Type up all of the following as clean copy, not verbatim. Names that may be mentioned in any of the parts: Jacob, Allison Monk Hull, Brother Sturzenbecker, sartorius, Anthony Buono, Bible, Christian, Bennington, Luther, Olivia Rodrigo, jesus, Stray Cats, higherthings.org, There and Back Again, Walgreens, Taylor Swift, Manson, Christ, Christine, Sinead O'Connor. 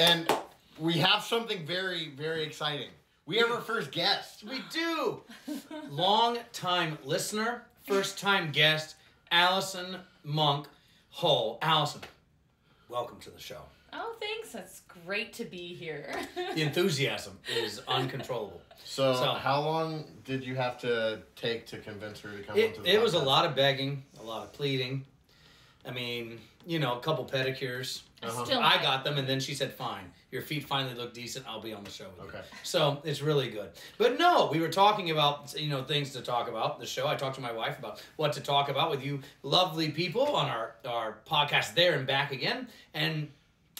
And we have something very, very exciting. We have our first guest. We do. Long-time listener, first-time guest, Allison Monk Hull. Allison, welcome to the show. Oh, thanks. That's great to be here. The enthusiasm is uncontrollable. So how long did you have to take to convince her to come onto the podcast? It was a lot of begging, a lot of pleading. I mean, you know, a couple pedicures. I got them, and then she said, fine. Your feet finally look decent. I'll be on the show with you. So it's really good. But no, we were talking about, you know, things to talk about the show. I talked to my wife about what to talk about with you lovely people on our podcast, There and Back Again. And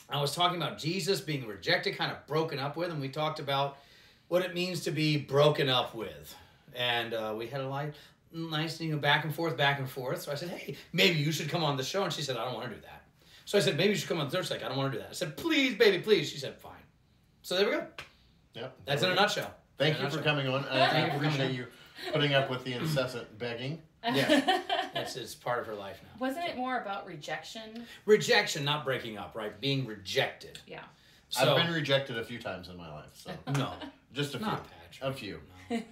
I was talking about Jesus being rejected, kind of broken up with, and we talked about what it means to be broken up with. And we had a lot... nice, you know, back and forth. So I said, hey, maybe you should come on the show. And she said, I don't want to do that. So I said, maybe you should come on the third. She's like, I don't want to do that. I said, please, baby, please. She said, fine. So there we go. Yep. That's in a nutshell. Thank you for coming on. I appreciate you putting up with the incessant begging. Yeah. It's part of her life now. Wasn't it more about rejection? Rejection, not breaking up, right? Being rejected. Yeah. So, I've been rejected a few times in my life. So no. Just a few. Not a few. No.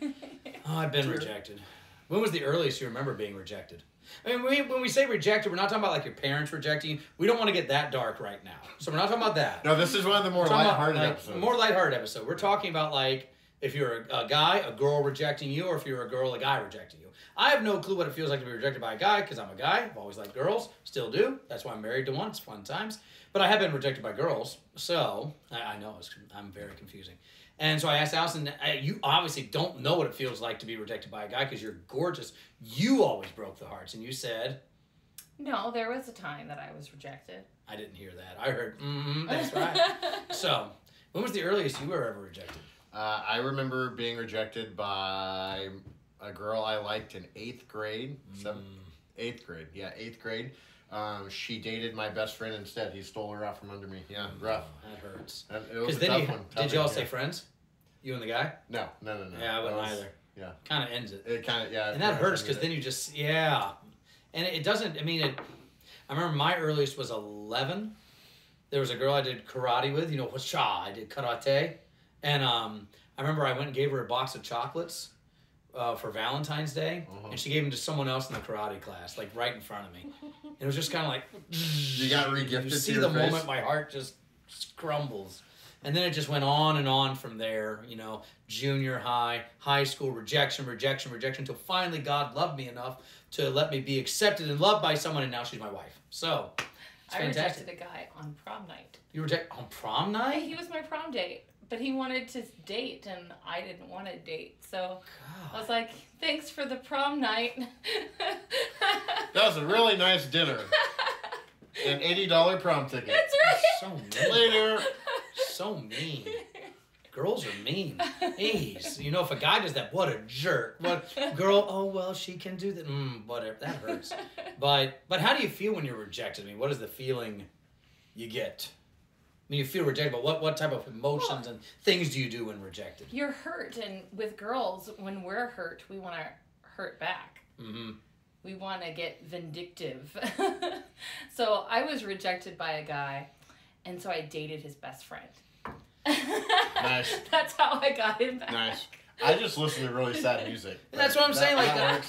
Oh, I've been rejected. When was the earliest you remember being rejected? I mean, when we say rejected, we're not talking about like your parents rejecting you. We don't want to get that dark right now. So we're not talking about that. No, this is one of the more lighthearted episodes. More lighthearted episode. We're talking about like if you're a guy, a girl rejecting you, or if you're a girl, a guy rejecting you. I have no clue what it feels like to be rejected by a guy because I'm a guy. I've always liked girls. Still do. That's why I'm married to one. It's fun times. But I have been rejected by girls. So I know I'm very confusing. And so I asked Allison, you obviously don't know what it feels like to be rejected by a guy because you're gorgeous. You always broke the hearts. And you said... No, there was a time that I was rejected. I didn't hear that. I heard, that's right. So, when was the earliest you were ever rejected? I remember being rejected by a girl I liked in 8th grade. 8th grade. Yeah, 8th grade. She dated my best friend instead. He stole her out from under me. Yeah, rough. That hurts. It was a tough one. Did you all stay friends? You and the guy? No. Yeah, I wouldn't either. Yeah. Kind of ends it. It kind of, yeah. And that hurts because then you just, yeah. And it doesn't, I mean, I remember my earliest was 11. There was a girl I did karate with, you know, I did karate. And I remember I went and gave her a box of chocolates. For Valentine's Day, and she gave them to someone else in the karate class, like right in front of me. And it was just kind of like... You got re-gifted. You see the moment my heart just crumbles. And then it just went on and on from there, you know, junior high, high school, rejection, until finally God loved me enough to let me be accepted and loved by someone, and now she's my wife. So, it's fantastic. I rejected a guy on prom night. You rejected on prom night? He was my prom date. But he wanted to date, and I didn't want to date. So God. I was like, thanks for the prom night. That was a really nice dinner. An $80 prom ticket. That's right. So mean. Later. So mean. Girls are mean. Jeez. You know, if a guy does that, what a jerk. What girl, oh, well, she can do that. Whatever. That hurts. But how do you feel when you're rejected? I mean, what is the feeling you get? I mean, you feel rejected, but what type of emotions and things do you do when rejected? You're hurt, and with girls, when we're hurt, we want to hurt back. Mm-hmm. We want to get vindictive. So I was rejected by a guy, and so I dated his best friend. Nice. That's how I got him back. Nice. I just listen to really sad music. That's what I'm saying.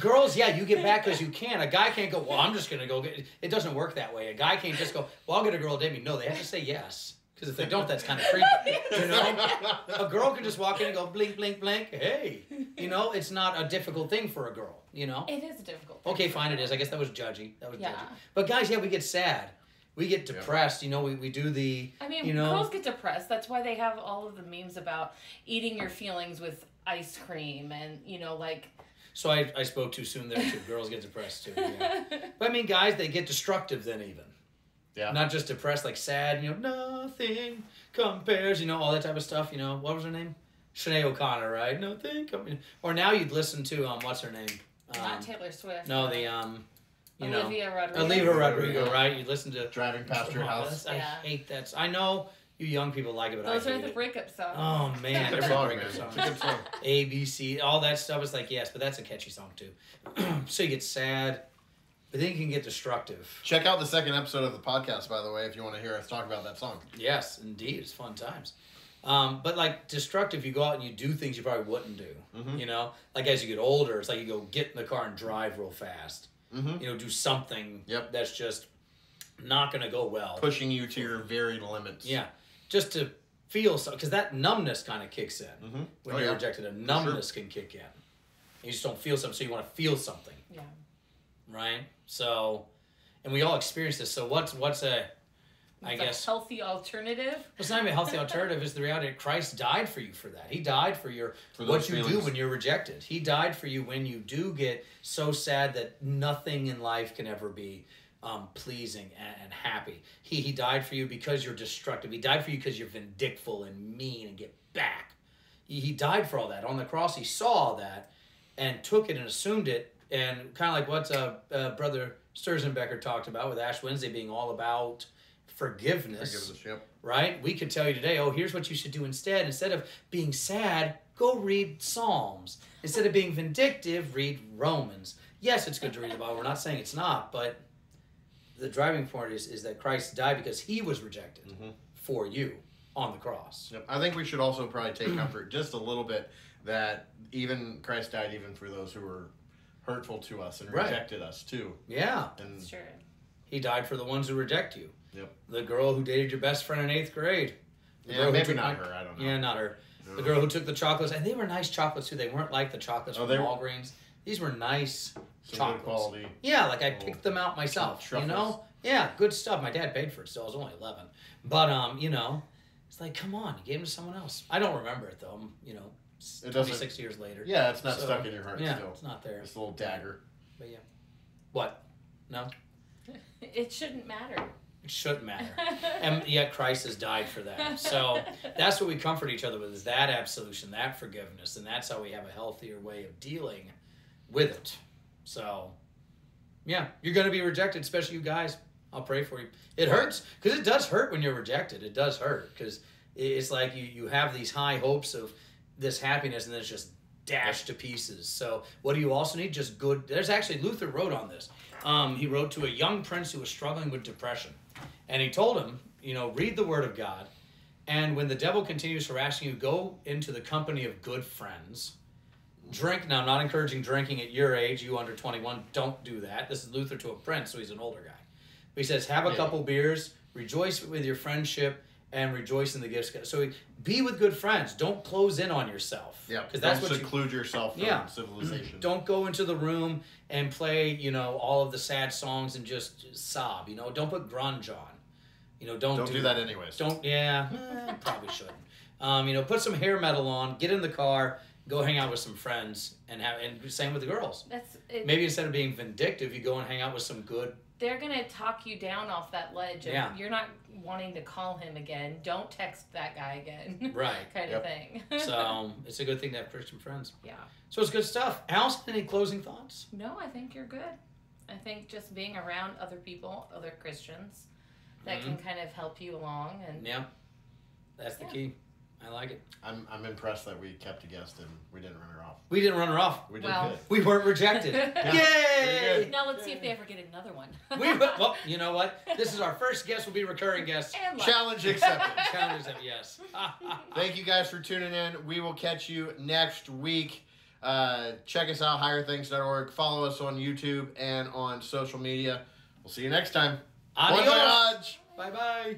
Girls, yeah, you get back because you can. A guy can't go, well, I'm just going to go get it. It doesn't work that way. A guy can't just go, well, I'll get a girl to date me. No, they have to say yes. Because if they don't, that's kind of creepy. You know? A girl can just walk in and go, blink, blink, blink. Hey. You know, it's not a difficult thing for a girl, you know? It is a difficult thing. Okay, fine, it is. I guess that was judgy. That was judgy. But guys, yeah, we get sad. We get depressed, you know, we do the, I mean, you know, girls get depressed. That's why they have all of the memes about eating your feelings with ice cream and, you know, like. So I spoke too soon there, too. Girls get depressed, too. Yeah. But, I mean, guys, they get destructive then even. Yeah. Not just depressed, like sad, you know, nothing compares, you know, all that type of stuff. You know, what was her name? Sinead O'Connor, right? Nothing compares. Or now you'd listen to, what's her name? Not Taylor Swift. No, the, you know, Olivia Rodrigo, right? You listen to Driving Past Your House. I hate that. I know you young people like it, but those are the breakup songs. Oh man, every breakup song. It's a good song. A, B, C, all that stuff. It's like yes, but that's a catchy song too. So you get sad. But then it can get destructive. Check out the second episode of the podcast, by the way, if you want to hear us talk about that song. Yes, indeed. It's fun times. But like destructive, you go out and you do things you probably wouldn't do. Mm-hmm. You know, like as you get older, it's like you go get in the car and drive real fast. Mm-hmm. You know, do something that's just not going to go well. Pushing you to your very limits. Yeah. Just to feel so, because that numbness kind of kicks in. Mm-hmm. When you're rejected, a numbness can kick in. You just don't feel something, so you want to feel something. Yeah. Right? So, and we all experience this. So what's a healthy alternative? It's not even a healthy alternative. It's the reality that Christ died for you for that. He died for what you do when you're rejected. He died for you when you do get so sad that nothing in life can ever be pleasing and happy. He died for you because you're destructive. He died for you because you're vindictful and mean and get back. He died for all that. On the cross, he saw all that and took it and assumed it. And kind of like what Brother Sturzenbecker talked about with Ash Wednesday being all about forgiveness. Forgiveness, yep. Right? We could tell you today, oh, here's what you should do instead. Instead of being sad, go read Psalms. Instead of being vindictive, read Romans. Yes, it's good to read the Bible. We're not saying it's not, but the driving point is that Christ died because he was rejected for you on the cross. Yep. I think we should also probably take comfort just a little bit that even Christ died even for those who were hurtful to us and rejected us too. Yeah. And sure. He died for the ones who reject you. Yep. The girl who dated your best friend in 8th grade. Maybe not her. I don't know. Yeah, not her. No. The girl who took the chocolates, and they were nice chocolates too. They weren't like the chocolates from Walgreens. These were nice chocolates. Good quality. Yeah, like I picked them out myself. Truffles. You know? Yeah, good stuff. My dad paid for it still. I was only 11. But you know, it's like, come on, you gave them to someone else. I don't remember it though. You know. It 26 years later. Yeah, it's not stuck in your heart still. It's not there. It's a little dagger. But yeah. What? No? It shouldn't matter. It shouldn't matter. And yet Christ has died for that. So that's what we comfort each other with, is that absolution, that forgiveness, and that's how we have a healthier way of dealing with it. So, yeah, you're going to be rejected, especially you guys. I'll pray for you. It hurts, because it does hurt when you're rejected. It does hurt, because it's like you have these high hopes of this happiness, and then it's just dashed to pieces. So what do you also need? Just good. There's actually, Luther wrote on this. He wrote to a young prince who was struggling with depression. And he told him, you know, read the word of God. And when the devil continues harassing you, go into the company of good friends. Drink. Now, I'm not encouraging drinking at your age. You under 21, don't do that. This is Luther to a prince, so he's an older guy. But he says, have a couple beers, rejoice with your friendship, and rejoice in the gifts. So be with good friends. Don't close in on yourself. Yeah, because that's what seclude yourself from civilization. Don't go into the room and play, you know, all of the sad songs and just sob. You know, don't put grunge on. You know, don't do that anyways. Don't. Yeah, probably shouldn't. You know, put some hair metal on. Get in the car. Go hang out with some friends and same with the girls. Maybe instead of being vindictive, you go and hang out with some good. They're going to talk you down off that ledge. You're not wanting to call him again. Don't text that guy again. Right. kind of thing. So it's a good thing to have Christian friends. Yeah. So it's good stuff. Allison, any closing thoughts? No, I think you're good. I think just being around other people, other Christians, that can kind of help you along. And that's the key. I like it. I'm impressed that we kept a guest and we didn't run her off. We didn't run her off. We did good. We weren't rejected. Yay! Now let's see if they ever get another one. Well, you know what? This is our first guest. We'll be recurring guests. Challenge accepted. Challenge accepted, yes. Thank you guys for tuning in. We will catch you next week. Check us out, higherthings.org. Follow us on YouTube and on social media. We'll see you next time. Adios. Bye-bye.